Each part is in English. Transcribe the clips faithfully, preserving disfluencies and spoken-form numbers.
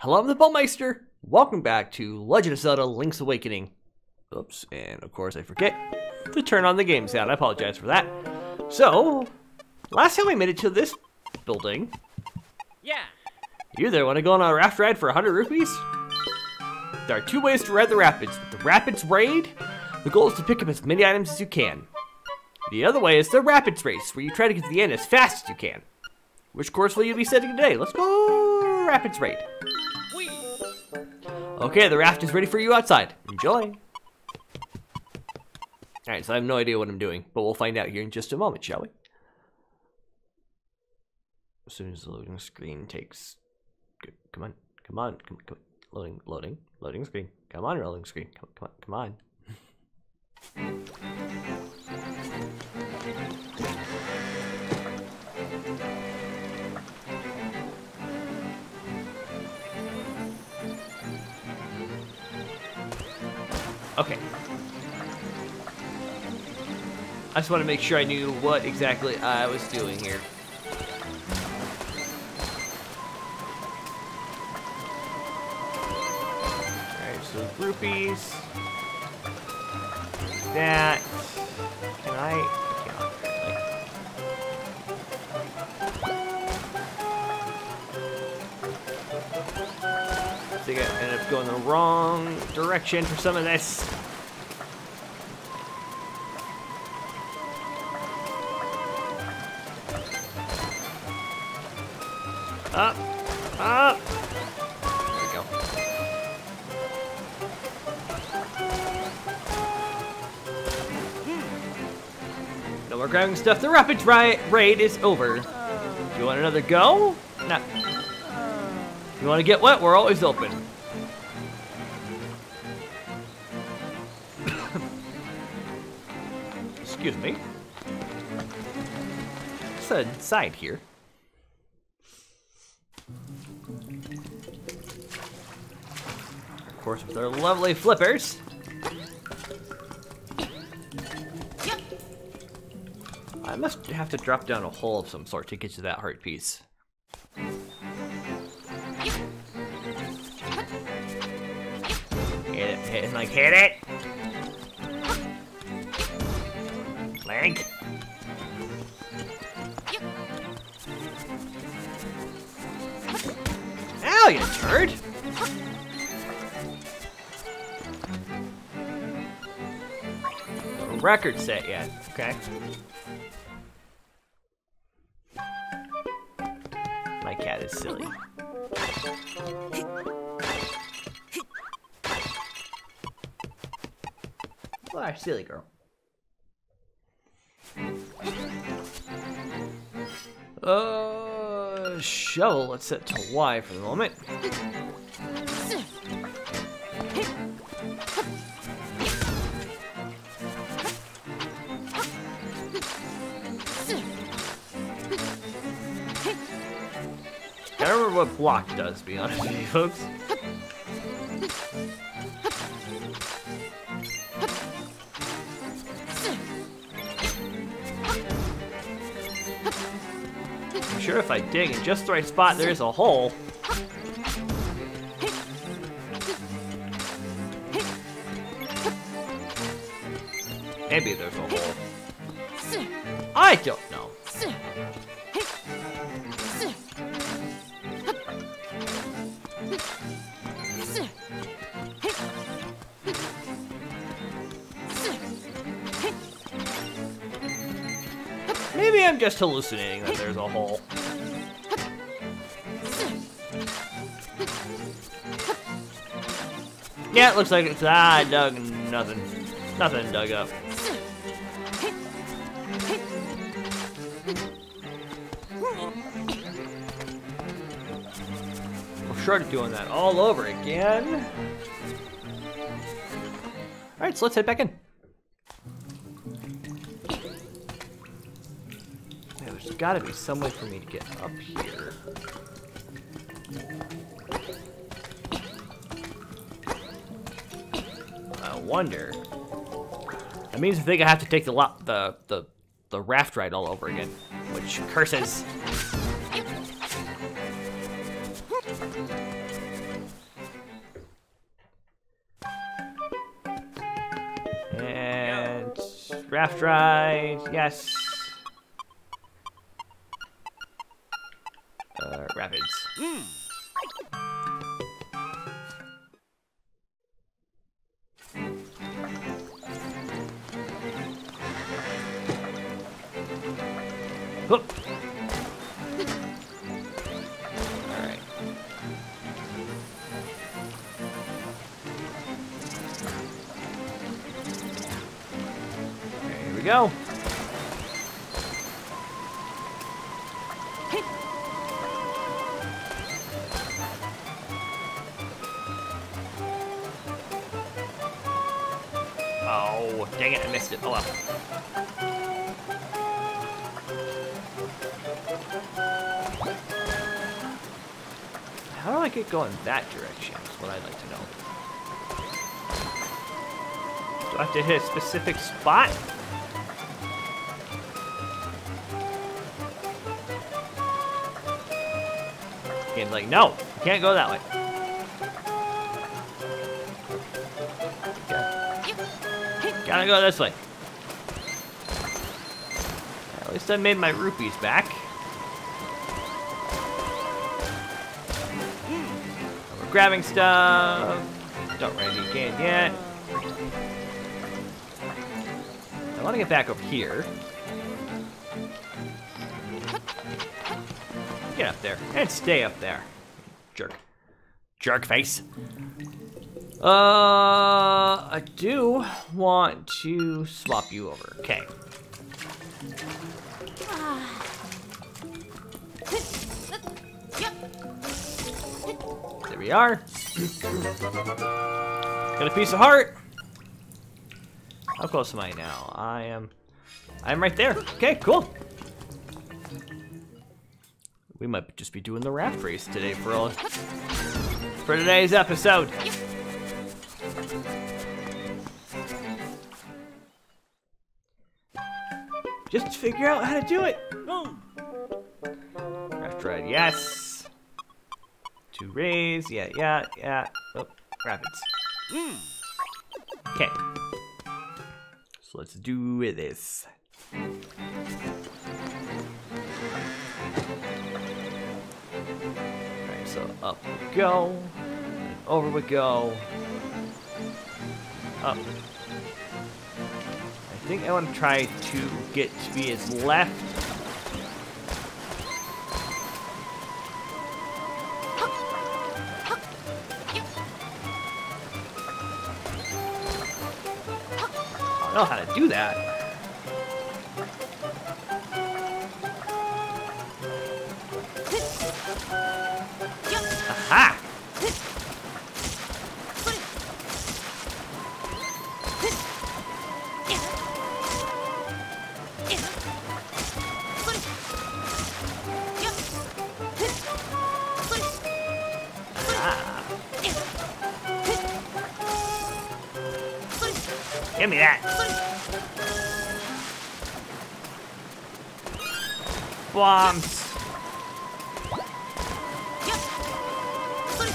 Hello, I'm the Baumeister. Welcome back to Legend of Zelda Link's Awakening. Oops, and of course I forget to turn on the game sound. I apologize for that. So, last time we made it to this building. Yeah. You there, want to go on a raft ride for one hundred rupees? There are two ways to ride the rapids. The Rapids Raid, the goal is to pick up as many items as you can. The other way is the Rapids Race, where you try to get to the end as fast as you can. Which course will you be setting today? Let's go Rapids Raid. Whee! Okay, the raft is ready for you outside. Enjoy. Alright, so I have no idea what I'm doing, but we'll find out here in just a moment, shall we? As soon as the loading screen takes... Good. Come on, come on, come on, come on. Loading, loading, loading screen. Come on, loading screen. Come on, come on, come on. Okay. I just want to make sure I knew what exactly I was doing here. Alright, so rupees. That. Can I? I can't, apparently. I think I ended up going the wrong direction for some of this. Up, up. There we go. No more grabbing stuff. The Rapids Raid is over. Do you want another go? No. You want to get wet? We're always open. Excuse me. What's inside here? Of course, with our lovely flippers. Yep. I must have to drop down a hole of some sort to get to that heart piece. Yep. Hit it, hit it, like hit it. Link. Yep. Ow, you turd. Record set yet, okay. My cat is silly. Why, silly girl. Uh, shovel, let's set to Y for the moment. I remember what block does, to be honest with you folks. I'm sure if I dig in just the right spot, there is a hole. Maybe there's a hole. I don't know. Maybe I'm just hallucinating that there's a hole. Yeah, it looks like it's... Ah, I dug nothing. Nothing dug up. We're sure doing that all over again. Alright, so let's head back in. There's gotta be some way for me to get up here. I wonder. That means I think I have to take the lo the, the the raft ride all over again, which curses. Raft ride, yes. Uh, rapids. Mm. Hup. Go. Oh, dang it, I missed it. Oh well. How do I get going that direction is what I'd like to know. Do I have to hit a specific spot? Like, no, you can't go that way. Okay. Gotta go this way. At least I made my rupees back. We're grabbing stuff. Don't really need game yet. I want to get back over here. Get up there and stay up there, jerk, jerk face. Uh, I do want to swap you over. Okay. There we are. Got a piece of heart. How close am I now? I am. I'm right there. Okay, cool. We might just be doing the raft race today for all for today's episode. Just figure out how to do it. Raft ride, yes. To raise, yeah, yeah, yeah. Oh, rapids. Okay. So let's do this. So up we go, over we go, up. I think I want to try to get to be his left. I don't know how to do that. Aha! Ah. Give me that! Bombs! Come on. Come on.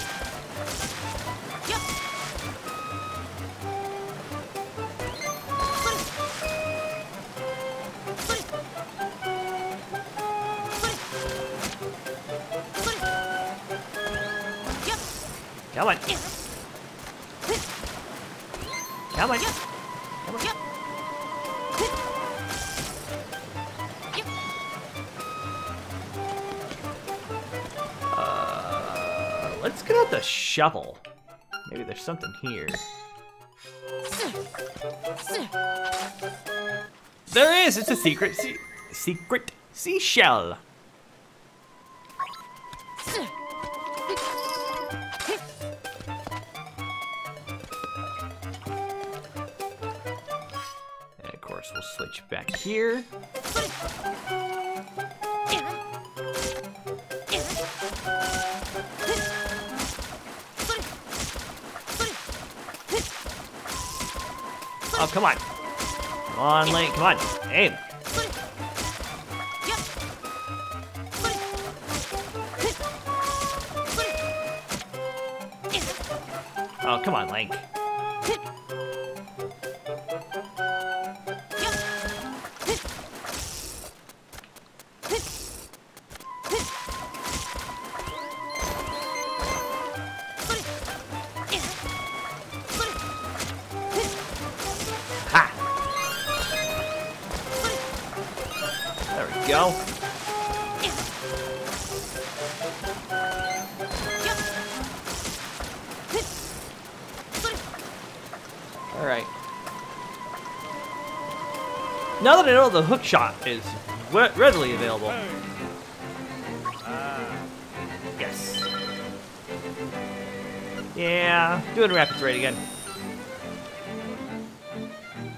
Come on. Uh, let's get out the shovel. Maybe there's something here. There is! It's a secret se- secret seashell. Back here. Oh, come on. Come on, Link. Come on. Aim. Oh, come on, Link. go. Alright. Now that I know the hook shot is readily available. Yes. Yeah, doing Rapids Raid again.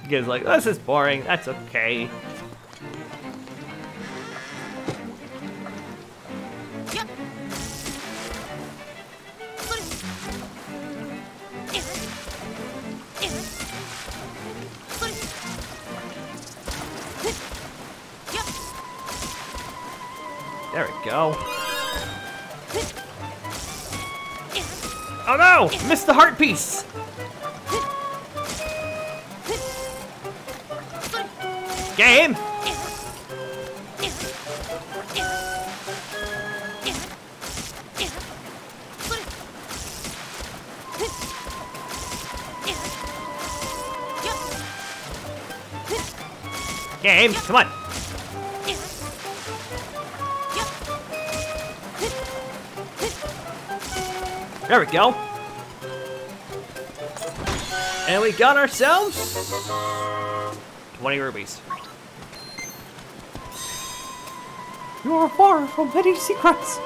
You guys are like, oh, this is boring, that's okay. There we go. Oh no! Missed the heart piece! Game! Game, come on! There we go. And we got ourselves twenty rubies. You are far from many secrets.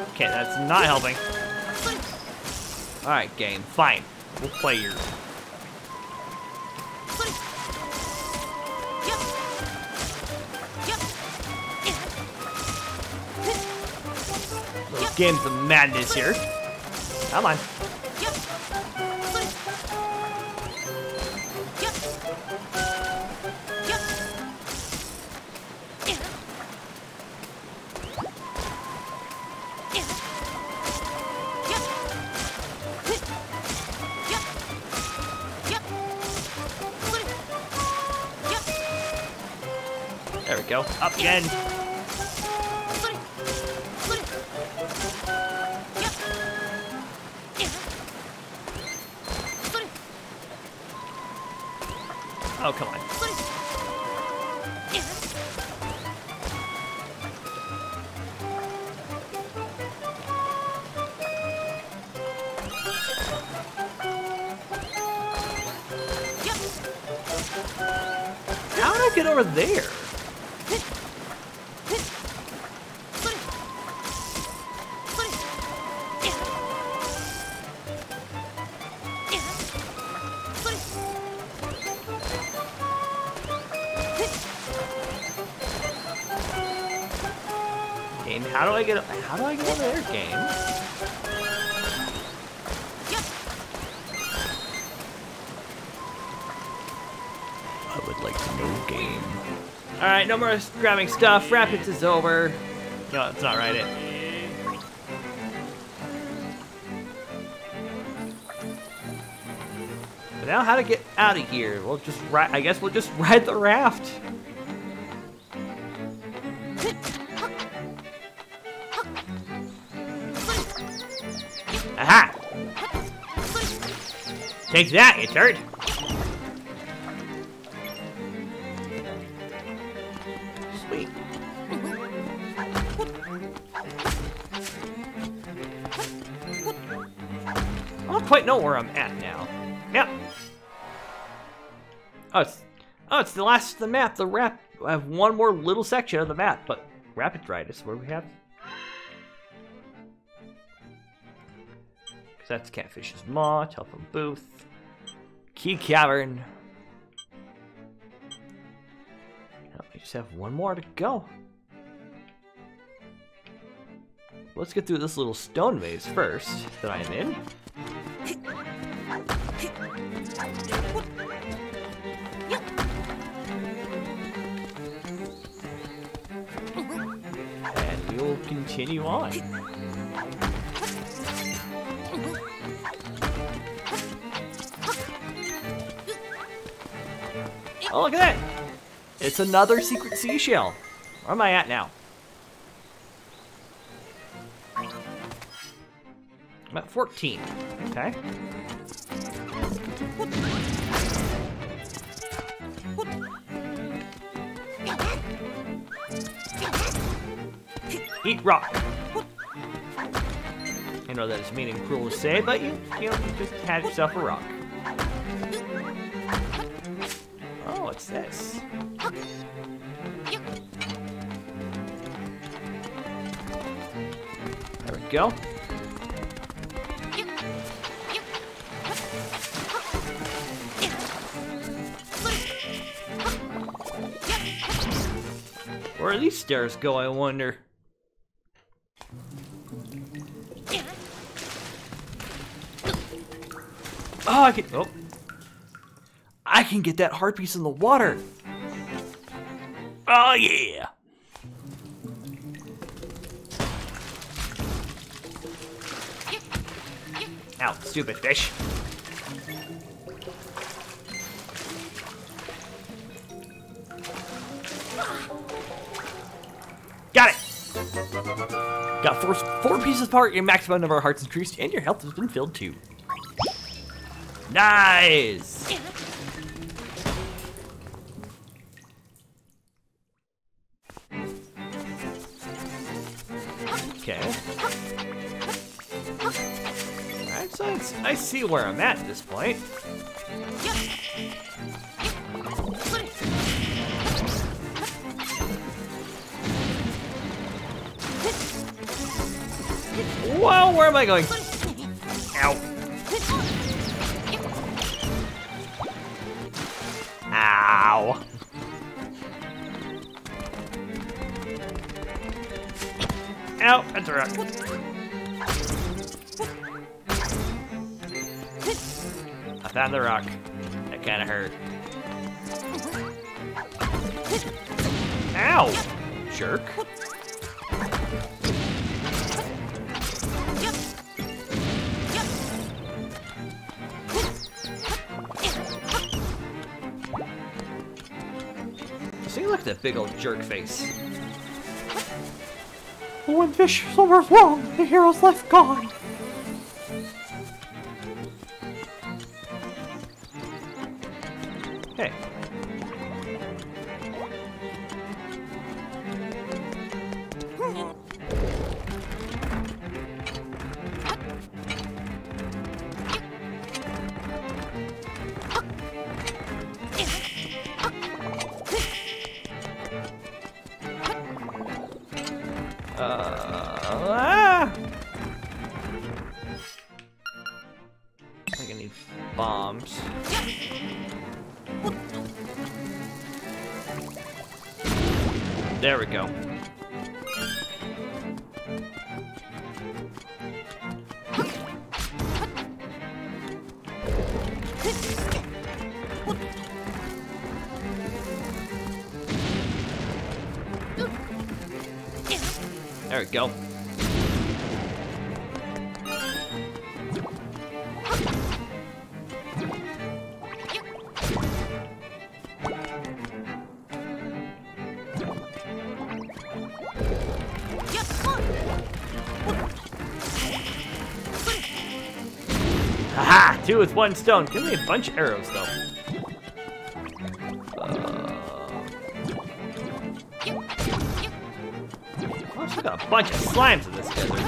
Okay, that's not helping. All right, game, fine. We'll play yours. Little games of madness here. Come on. There we go. Up again. Oh, come on. How did I get over there? How do I get? How do I get over their game? I would like to know game. All right, no more grabbing stuff. Rapids is over. No, it's not right. It. But now, how to get out of here? We'll just. Ri I guess we'll just ride the raft. Aha! Take that, you turd! Sweet. I don't quite know where I'm at now. Yep. Oh, it's, oh, it's the last of the map. The rap. I have one more little section of the map, but Rapids Raid is where we have. That's Catfish's Maw, telephone booth, Key Cavern. I just have one more to go. Let's get through this little stone maze first that I'm in. And we will continue on. Oh, look at that! It's another secret seashell. Where am I at now? fourteen. Okay. Eat rock. I know that is mean and cruel to say, but you, you know, you just had yourself a rock. Oh, what's this? There we go. Where do these stairs go, I wonder? Oh, I can, oh. I can get that heart piece in the water. Oh, yeah. Ow, stupid fish. Got it. Got four, four pieces of heart, your max amount of our hearts increased, and your health has been filled too. Nice! Okay. Alright, so it's, I see where I'm at at this point. Whoa, where am I going? Ow. Ow. Ow, that's a rock. I found the rock. That kind of hurt. Ow! Jerk. The big old jerk face. When fish swimmers wrong, the hero's life gone. Hey. There we go. There we go. Two with one stone. Give me a bunch of arrows, though. Uh... Oh, I still got a bunch of slimes in this desert.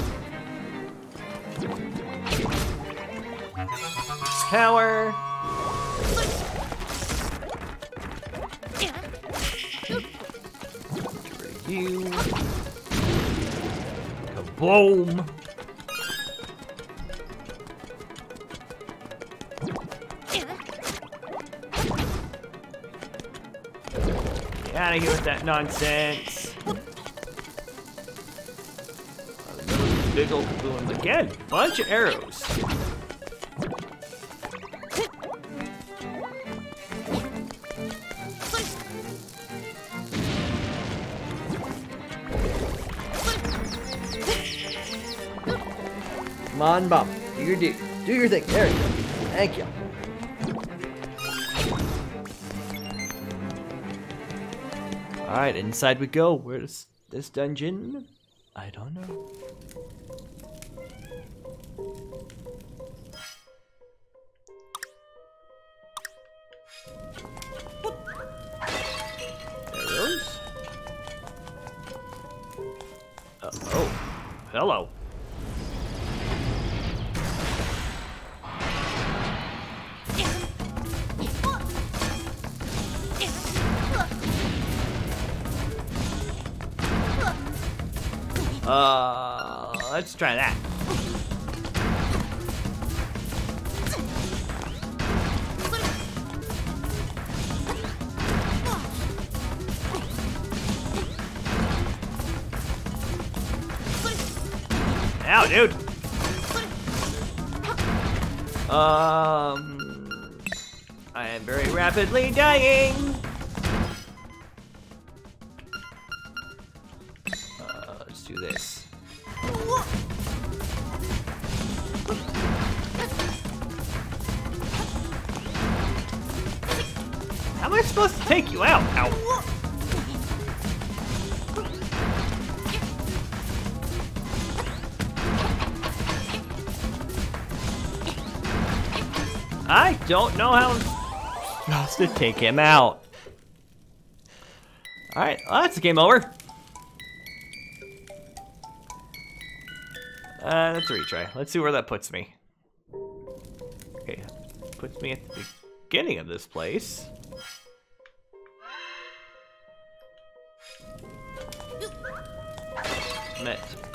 Power. For you. Kaboom. Out of here with that nonsense. Big old balloons again. Bunch of arrows. Come on, Bob. Do your do. Do your thing. There you go. Thank you. Alright, inside we go. Where's this dungeon? I don't know. Arrows? Uh, oh. Hello. Uh, let's try that. Ow, dude. Um, I am very rapidly dying. Take you out! Ow! I don't know how I'm supposed to take him out. Alright, well, that's game over. Uh, let's retry. Let's see where that puts me. Okay, puts me at the beginning of this place.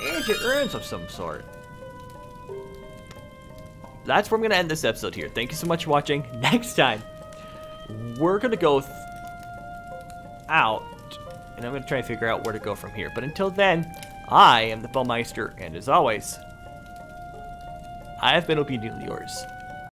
Ancient ruins of some sort. That's where I'm gonna end this episode here. Thank you so much for watching. Next time, we're gonna go out, and I'm gonna try and figure out where to go from here. But until then, I am the Baumeister, and as always, I have been obediently yours.